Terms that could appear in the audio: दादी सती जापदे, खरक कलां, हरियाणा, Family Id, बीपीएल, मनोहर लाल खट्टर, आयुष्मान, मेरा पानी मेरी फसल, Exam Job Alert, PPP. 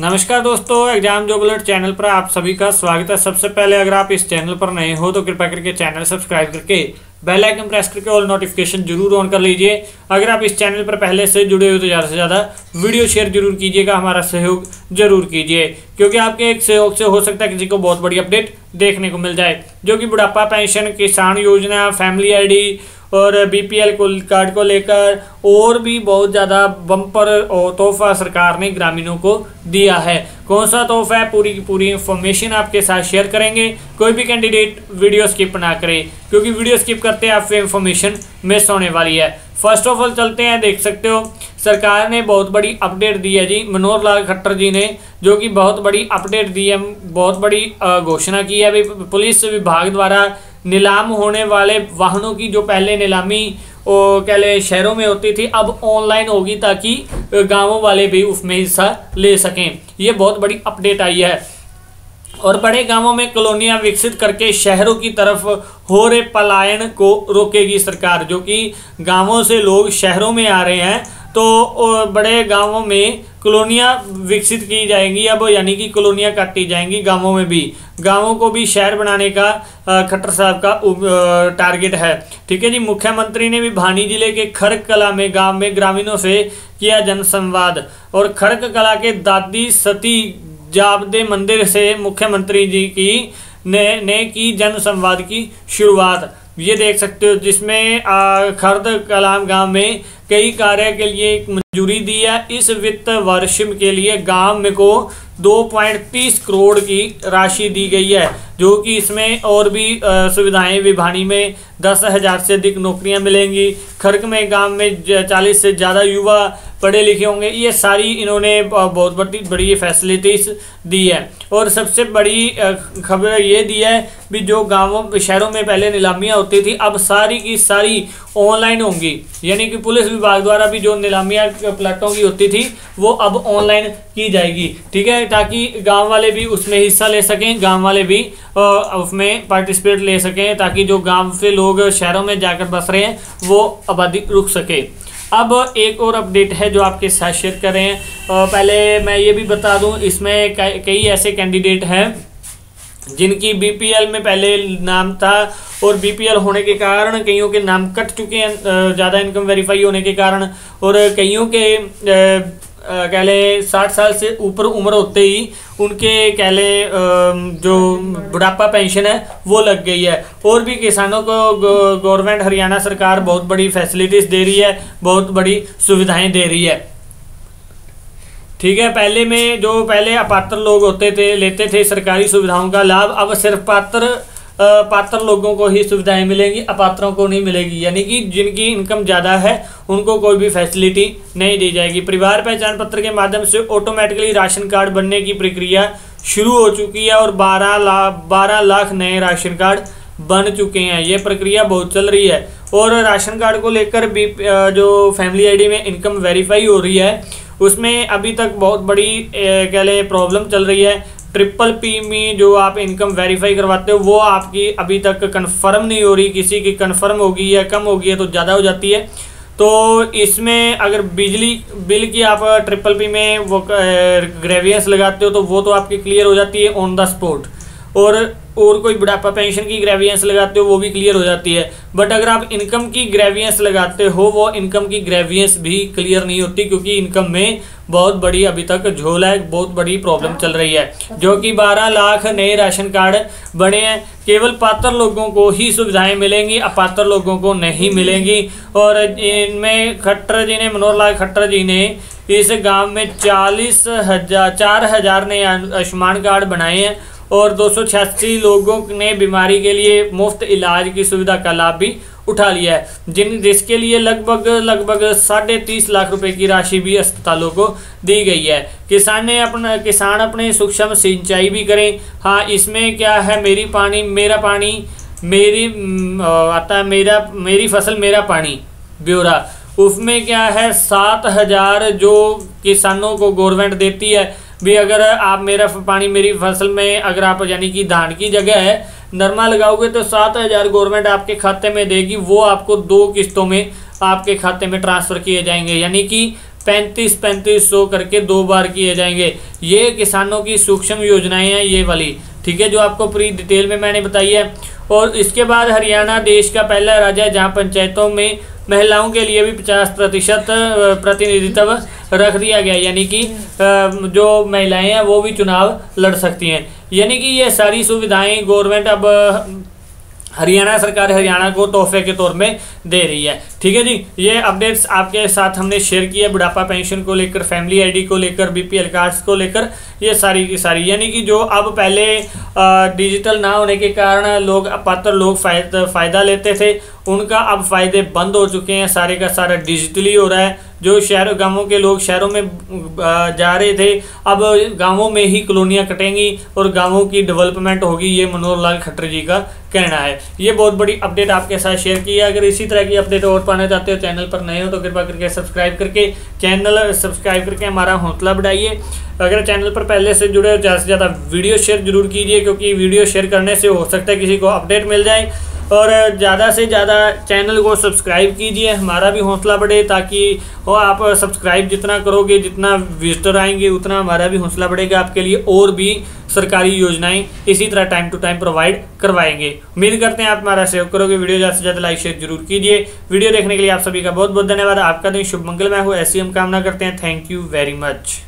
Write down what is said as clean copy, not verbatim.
नमस्कार दोस्तों, exam job alert channel पर आप सभी का स्वागत है। सबसे पहले अगर आप इस चैनल पर नए हो तो कृपया करके चैनल सब्सक्राइब करके बेल आइकन प्रेस करके ऑल नोटिफिकेशन जरूर ऑन कर लीजिए। अगर आप इस चैनल पर पहले से जुड़े हो तो ज़्यादा से ज़्यादा वीडियो शेयर जरूर कीजिएगा, हमारा सहयोग जरूर कीजिए, क्योंकि आपके एक सहयोग से हो सकता है किसी को बहुत बड़ी अपडेट देखने को मिल जाए, जो कि बुढ़ापा पेंशन, किसान योजना, फैमिली आई और बीपीएल कार्ड को लेकर और भी बहुत ज़्यादा बम्पर और तोहफा सरकार ने ग्रामीणों को दिया है। कौन सा तोहफा है, पूरी की पूरी इंफॉर्मेशन आपके साथ शेयर करेंगे। कोई भी कैंडिडेट वीडियो स्किप ना करे, क्योंकि वीडियो स्किप करते हैं आपको इंफॉर्मेशन मिस होने वाली है। फर्स्ट ऑफ ऑल चलते हैं, देख सकते हो सरकार ने बहुत बड़ी अपडेट दी है जी। मनोहर लाल खट्टर जी ने जो कि बहुत बड़ी अपडेट दी है, बहुत बड़ी घोषणा की है। अभी पुलिस विभाग द्वारा नीलाम होने वाले वाहनों की जो पहले नीलामी शहरों में होती थी, अब ऑनलाइन होगी ताकि गांवों वाले भी उसमें हिस्सा ले सकें। ये बहुत बड़ी अपडेट आई है। और बड़े गांवों में कॉलोनियां विकसित करके शहरों की तरफ हो रहे पलायन को रोकेगी सरकार। जो कि गांवों से लोग शहरों में आ रहे हैं तो बड़े गांवों में कॉलोनियाँ विकसित की जाएंगी अब, यानी कि कॉलोनियाँ काटी जाएंगी गांवों में भी। गांवों को भी शहर बनाने का खट्टर साहब का टारगेट है। ठीक है जी। मुख्यमंत्री ने भी भानी जिले के खरक कलां में गांव में ग्रामीणों से किया जनसंवाद। और खरक कलां के दादी सती जापदे मंदिर से मुख्यमंत्री जी की ने की जनसंवाद की शुरुआत। ये देख सकते हो, जिसमें खरक कलां गांव में कई कार्य के लिए एक मंजूरी दी है। इस वित्त वर्ष के लिए गांव में को 2.30 करोड़ की राशि दी गई है, जो कि इसमें और भी सुविधाएं। विभानी में 10,000 से अधिक नौकरियां मिलेंगी। खरक में गांव में 40 से ज़्यादा युवा पढ़े लिखे होंगे। ये सारी इन्होंने बहुत बड़ी फैसिलिटीज़ दी है। और सबसे बड़ी खबर ये दी है भी जो गाँवों शहरों में पहले नीलामियाँ होती थी, अब सारी की सारी ऑनलाइन होंगी। यानी कि पुलिस विभाग द्वारा भी जो नीलामियाँ प्लाटों की होती थी वो अब ऑनलाइन की जाएगी। ठीक है, ताकि गांव वाले भी उसमें हिस्सा ले सकें, गांव वाले भी उसमें पार्टिसिपेट ले सकें, ताकि जो गांव से लोग शहरों में जाकर बस रहे हैं वो आबादी रुक सके। अब एक और अपडेट है जो आपके साथ शेयर कर रहे हैं। पहले मैं ये भी बता दूं, इसमें कई ऐसे कैंडिडेट हैं जिनकी बीपीएल में पहले नाम था और बीपीएल होने के कारण कईयों के नाम कट चुके हैं ज़्यादा इनकम वेरीफाई होने के कारण। और कईयों के कह लें 60 साल से ऊपर उम्र होते ही उनके कह लें जो बुढ़ापा पेंशन है वो लग गई है। और भी किसानों को गवर्नमेंट हरियाणा सरकार बहुत बड़ी फैसिलिटीज़ दे रही है, बहुत बड़ी सुविधाएं दे रही है। ठीक है, पहले में जो पहले अपात्र लोग होते थे लेते थे सरकारी सुविधाओं का लाभ, अब सिर्फ पात्र लोगों को ही सुविधाएं मिलेंगी, अपात्रों को नहीं मिलेगी। यानी कि जिनकी इनकम ज़्यादा है उनको कोई भी फैसिलिटी नहीं दी जाएगी। परिवार पहचान पत्र के माध्यम से ऑटोमेटिकली राशन कार्ड बनने की प्रक्रिया शुरू हो चुकी है और 12 लाख नए राशन कार्ड बन चुके हैं। ये प्रक्रिया बहुत चल रही है। और राशन कार्ड को लेकर भी जो फैमिली आईडी में इनकम वेरीफाई हो रही है उसमें अभी तक बहुत बड़ी कह लें प्रॉब्लम चल रही है। PPP में जो आप इनकम वेरीफाई करवाते हो वो आपकी अभी तक कंफर्म नहीं हो रही। किसी की कंफर्म होगी या कम होगी है तो ज़्यादा हो जाती है। तो इसमें अगर बिजली बिल की आप PPP में वो ग्रेवियंस लगाते हो तो वो तो आपकी क्लियर हो जाती है ऑन द स्पॉट। और कोई बुढ़ापा पेंशन की ग्रेवियंस लगाते हो वो भी क्लियर हो जाती है। बट अगर आप इनकम की ग्रेवियंस लगाते हो वो इनकम की ग्रेवियंस भी क्लियर नहीं होती, क्योंकि इनकम में बहुत बड़ी अभी तक झोल है, बहुत बड़ी प्रॉब्लम चल रही है। जो कि 12 लाख नए राशन कार्ड बने हैं, केवल पात्र लोगों को ही सुविधाएं मिलेंगी, अपात्र लोगों को नहीं मिलेंगी। और इनमें खट्टर जी ने मनोहर लाल खट्टर जी ने इस गाँव में 4,000 नए आयुष्मान कार्ड बनाए हैं और 286 लोगों ने बीमारी के लिए मुफ्त इलाज की सुविधा का लाभ भी उठा लिया है, जिसके लिए लगभग 30.5 लाख रुपए की राशि भी अस्पतालों को दी गई है। किसान अपने सूक्ष्म सिंचाई भी करें। हाँ, इसमें क्या है, मेरी फसल मेरा पानी ब्यौरा, उसमें क्या है 7,000 जो किसानों को गवर्नमेंट देती है भी। अगर आप मेरा पानी मेरी फसल में अगर आप यानी कि धान की जगह है नरमा लगाओगे तो 7,000 गवर्नमेंट आपके खाते में देगी, वो आपको 2 किस्तों में आपके खाते में ट्रांसफ़र किए जाएंगे। यानी कि 35-35 करके दो बार किए जाएंगे। ये किसानों की सूक्ष्म योजनाएं हैं ये वाली, ठीक है, जो आपको पूरी डिटेल में मैंने बताई है। और इसके बाद हरियाणा देश का पहला राज्य है जहाँ पंचायतों में महिलाओं के लिए भी 50% प्रतिनिधित्व रख दिया गया, यानी कि जो महिलाएं हैं वो भी चुनाव लड़ सकती हैं। यानी कि ये सारी सुविधाएं गवर्नमेंट अब हरियाणा सरकार हरियाणा को तोहफे के तौर में दे रही है। ठीक है जी, ये अपडेट्स आपके साथ हमने शेयर की है, बुढ़ापा पेंशन को लेकर, फैमिली आईडी को लेकर, बीपीएल कार्ड्स को लेकर, ये सारी की सारी। यानी कि जो अब पहले डिजिटल ना होने के कारण लोग पात्र लोग फ़ायदा लेते थे, उनका अब फ़ायदे बंद हो चुके हैं, सारे का सारा डिजिटली हो रहा है। जो शहर गांवों के लोग शहरों में जा रहे थे, अब गांवों में ही कॉलोनियां कटेंगी और गांवों की डेवलपमेंट होगी, ये मनोहर लाल खट्टर जी का कहना है। ये बहुत बड़ी अपडेट आपके साथ शेयर की है। अगर इसी तरह की अपडेट और पाना चाहते हो, चैनल पर नए हो तो कृपया करके सब्सक्राइब करके हमारा हौसला बढ़ाइए। अगर चैनल पर पहले से जुड़े हो, ज़्यादा से ज़्यादा वीडियो शेयर जरूर कीजिए, क्योंकि वीडियो शेयर करने से हो सकता है किसी को अपडेट मिल जाए। और ज़्यादा से ज़्यादा चैनल को सब्सक्राइब कीजिए, हमारा भी हौसला बढ़े, ताकि आप सब्सक्राइब जितना करोगे, जितना विजिटर आएंगे, उतना हमारा भी हौसला बढ़ेगा। आपके लिए और भी सरकारी योजनाएं इसी तरह टाइम टू टाइम प्रोवाइड करवाएंगे। उम्मीद करते हैं आप हमारा सहयोग करोगे। वीडियो ज़्यादा से ज़्यादा लाइक शेयर जरूर कीजिए। वीडियो देखने के लिए आप सभी का बहुत बहुत धन्यवाद। आपका दिन शुभ मंगलमय हो ऐसी हम कामना करते हैं। Thank you very much.